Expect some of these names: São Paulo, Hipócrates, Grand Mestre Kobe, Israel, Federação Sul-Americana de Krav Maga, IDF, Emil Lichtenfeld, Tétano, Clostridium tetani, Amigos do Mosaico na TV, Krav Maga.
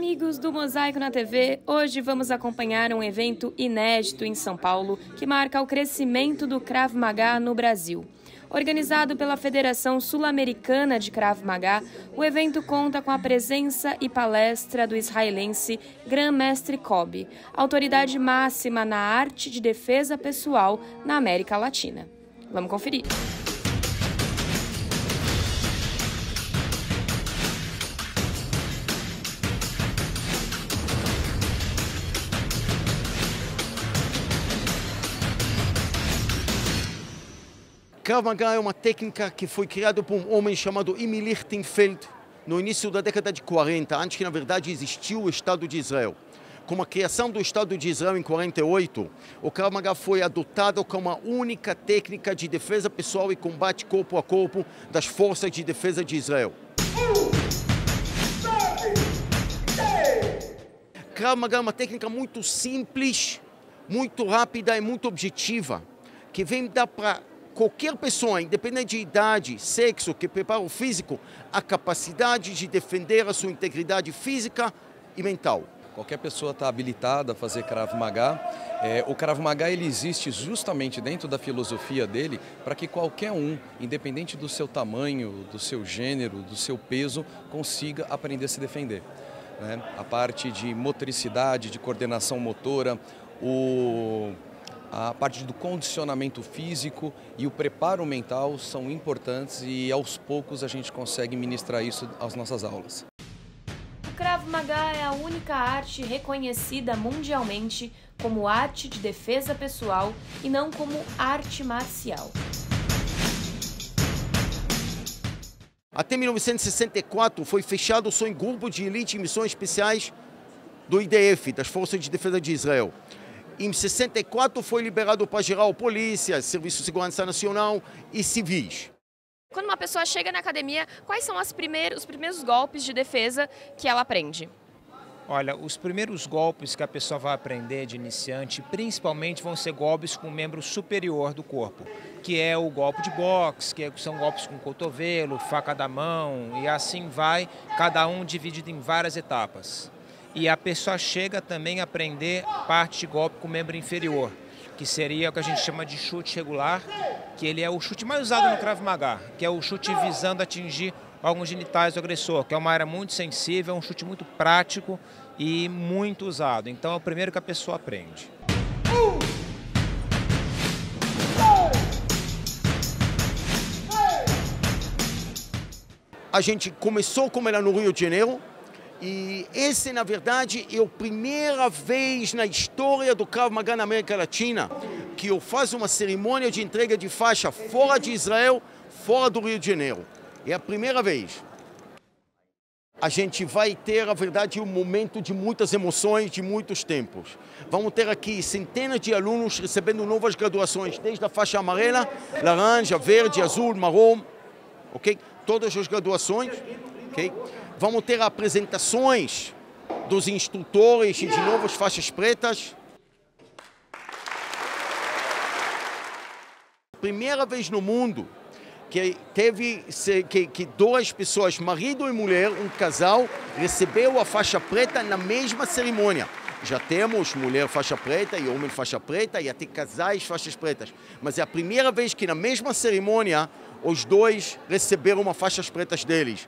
Amigos do Mosaico na TV, hoje vamos acompanhar um evento inédito em São Paulo que marca o crescimento do Krav Maga no Brasil. Organizado pela Federação Sul-Americana de Krav Maga, o evento conta com a presença e palestra do israelense Grand Mestre Kobe, autoridade máxima na arte de defesa pessoal na América Latina. Vamos conferir. Krav Maga é uma técnica que foi criada por um homem chamado Emil Lichtenfeld no início da década de 40, antes que, na verdade, existiu o Estado de Israel. Com a criação do Estado de Israel em 48, o Krav Maga foi adotado como a única técnica de defesa pessoal e combate corpo a corpo das forças de defesa de Israel. Krav Maga é uma técnica muito simples, muito rápida e muito objetiva, que vem dar para qualquer pessoa, independente de idade, sexo, que preparo físico, a capacidade de defender a sua integridade física e mental. Qualquer pessoa está habilitada a fazer Krav Maga. O Krav Maga ele existe justamente dentro da filosofia dele para que qualquer um, independente do seu tamanho, do seu gênero, do seu peso, consiga aprender a se defender, né? A parte de motricidade, de coordenação motora, a parte do condicionamento físico e o preparo mental são importantes e aos poucos a gente consegue ministrar isso às nossas aulas. O Krav Maga é a única arte reconhecida mundialmente como arte de defesa pessoal e não como arte marcial. Até 1964 foi fechado só em grupo de elite em missões especiais do IDF, das Forças de Defesa de Israel. Em 64 foi liberado para geral polícia, Serviço de Segurança Nacional e civis. Quando uma pessoa chega na academia, quais são os primeiros golpes de defesa que ela aprende? Olha, os primeiros golpes que a pessoa vai aprender de iniciante, principalmente vão ser golpes com o membro superior do corpo, que é o golpe de boxe, que são golpes com cotovelo, faca da mão e assim vai, cada um dividido em várias etapas. E a pessoa chega também a aprender parte de golpe com o membro inferior, que seria o que a gente chama de chute regular, que ele é o chute mais usado no Krav Maga, que é o chute visando atingir órgãos genitais do agressor, que é uma área muito sensível, é um chute muito prático e muito usado. Então é o primeiro que a pessoa aprende. A gente começou como era no Rio de Janeiro, e esse, na verdade, é a primeira vez na história do Krav Maga na América Latina que eu faço uma cerimônia de entrega de faixa fora de Israel, fora do Rio de Janeiro. É a primeira vez. A gente vai ter, na verdade, um momento de muitas emoções, de muitos tempos. Vamos ter aqui centenas de alunos recebendo novas graduações, desde a faixa amarela, laranja, verde, azul, marrom, ok? Todas as graduações, ok? Vamos ter apresentações dos instrutores de novas faixas pretas. Primeira vez no mundo que teve que duas pessoas, marido e mulher, um casal, recebeu a faixa preta na mesma cerimônia. Já temos mulher faixa preta e homem faixa preta e até casais faixas pretas. Mas é a primeira vez que na mesma cerimônia os dois receberam uma faixas pretas deles.